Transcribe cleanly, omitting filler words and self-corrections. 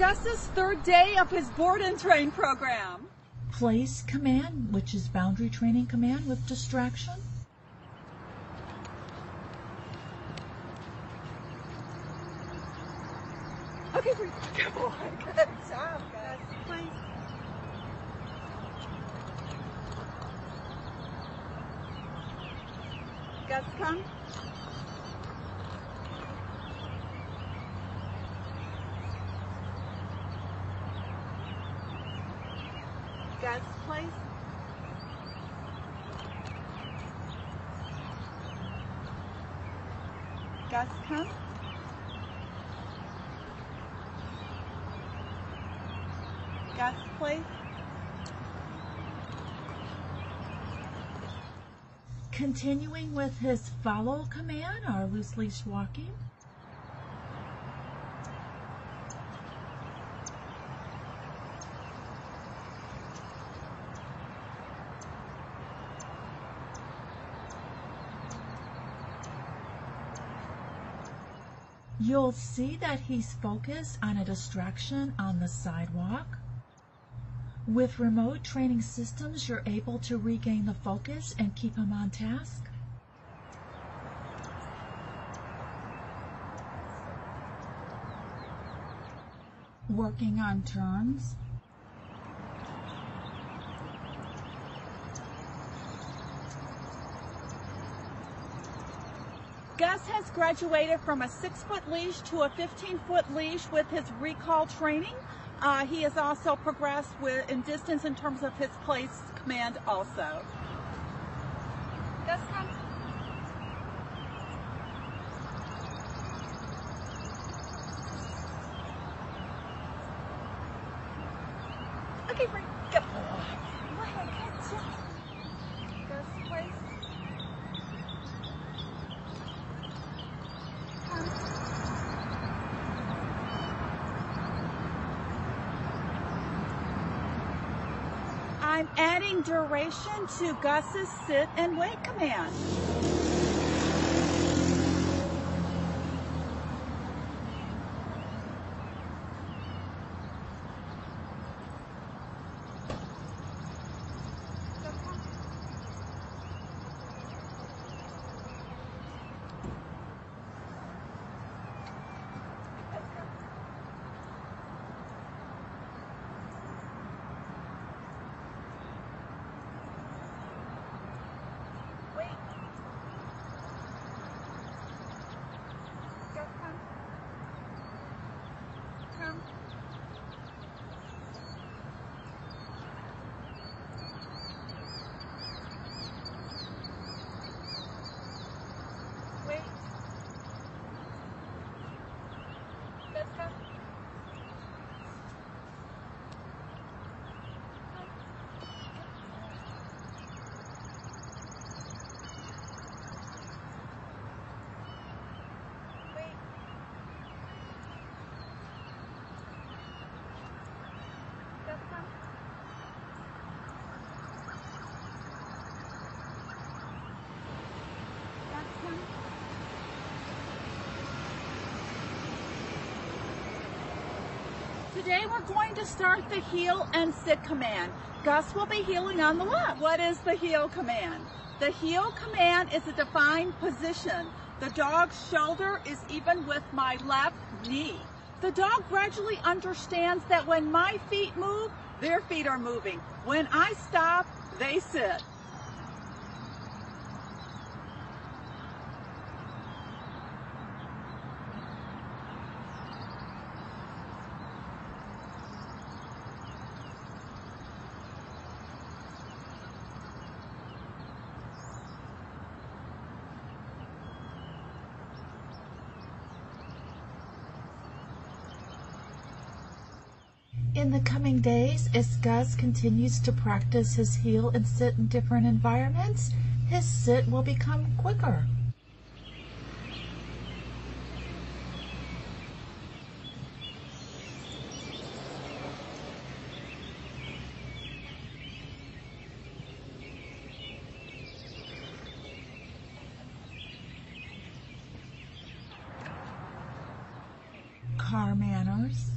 Gus's third day of his board and train program. Place command, which is boundary training command with distraction. Okay, please. Good boy. Good job, Gus. Please. Gus, come. Gus, please. Gus, come. Gus, please. Continuing with his follow command, our loose leash walking. You'll see that he's focused on a distraction on the sidewalk. With remote training systems, you're able to regain the focus and keep him on task. Working on turns. Gus has graduated from a 6-foot leash to a 15-foot leash with his recall training. He has also progressed in distance in terms of his place command also. Gus, come. Okay, Bree, go. Gus, please. I'm adding duration to Gus's sit and wait command. Today we're going to start the heel and sit command. Gus will be heeling on the left. What is the heel command? The heel command is a defined position. The dog's shoulder is even with my left knee. The dog gradually understands that when my feet move, their feet are moving. When I stop, they sit. In the coming days, as Gus continues to practice his heel and sit in different environments, his sit will become quicker. Car manners.